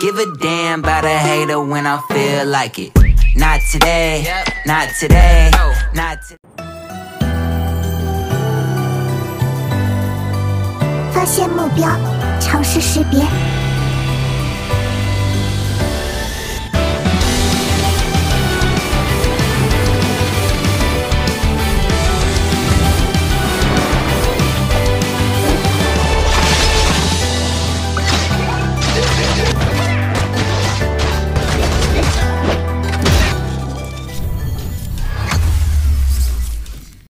Give a damn about a hater when I feel like it. Not today, not today, not today.